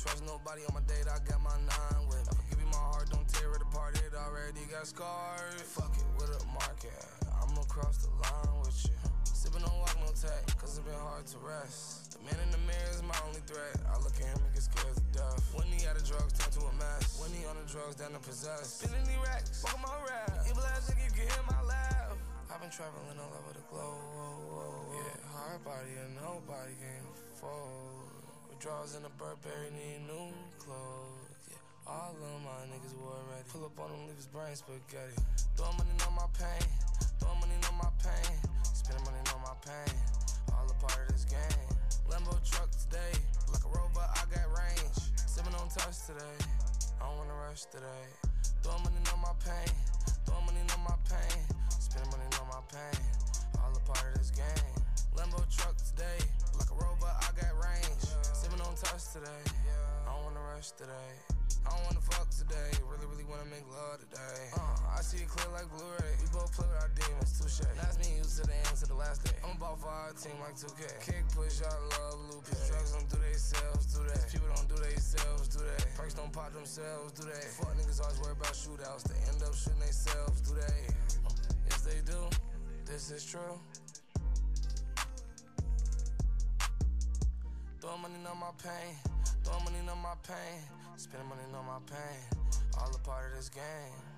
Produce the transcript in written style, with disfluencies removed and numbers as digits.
trust nobody on my date, I got my nine with me. Give me my heart, don't tear it apart, it already got scars. Fuck it with a market, I'ma cross the line with you. Sippin' on walk, no tech, cause it's been hard to rest. The man in the mirror is my only threat, I look at him and get scared to death. When he out of drugs, turn to a mess. When he on the drugs, down to possess. Spinning the racks, fuck my rap. You blast, you get in my lap. I've been traveling all over the globe, whoa, whoa, whoa. Yeah, hard body and nobody can fold. Withdrawals in a Burberry, need new clothes. Yeah, all of my niggas were already. Pull up on them, leave his brain spaghetti. Throwing money on my pain, throwing money on my pain. Spending money on my pain, all a part of this game. Lambo truck today, like a robot, I got range. Sipping on touch today, I don't wanna rush today. Throwing money on my pain, throwing money on my pain. Spending money on my pain, all a part of this game. Lambo truck today, like a robot, I got range. Sippin' on touch today, I don't wanna rush today. I don't wanna fuck today, really, really wanna make love today. I see it clear like Blu-ray, we both play with our demons, touche. That's me used to the ends of the last day. I'm about 5 team like 2K. Kick, push, out, love, loop. Drugs don't do themselves, do that. People don't do themselves, do that. Perks don't pop themselves, do that. Fuck niggas always worry about shootouts, they end up shooting themselves, do they? Yes they do, this is true. Throwing money on my pain, throwing money on my pain, spending money on my pain, all a part of this game.